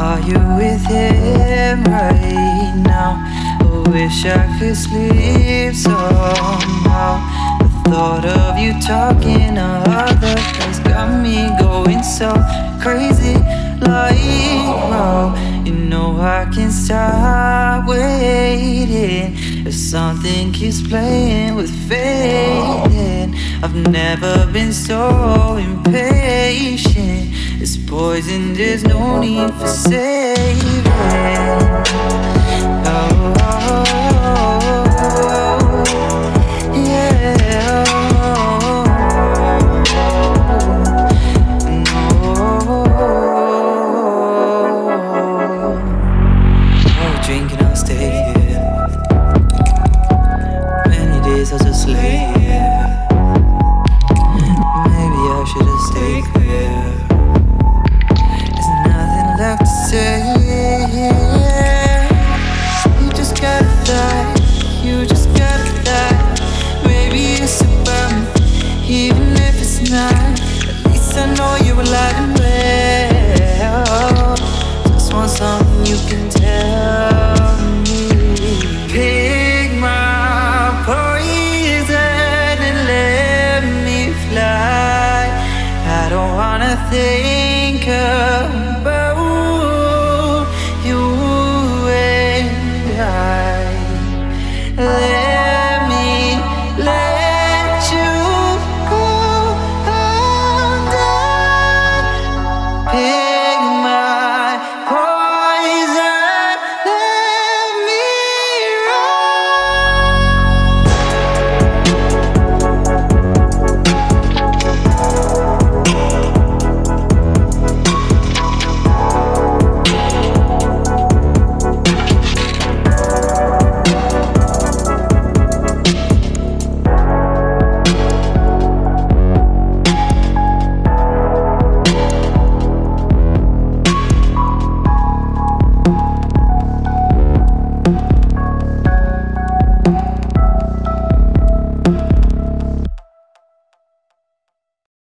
Are you with him right now? I wish I could sleep somehow. The thought of you talking to other guys got me going so crazy, like, wow. You know I can't stop waiting. If something keeps playing with fate, then I've never been so impatient. It's poison, there's no need for saving. Oh, yeah. No. Oh, drinking, I'll stay here. Many days I'll just lay here. Maybe I should have stayed clear. To say, yeah. You just gotta fly, you just gotta fly. Maybe it's about me, even if it's not. At least I know you're alive and well. Just want something you can tell me. Pick my poison and let me fly. I don't wanna think of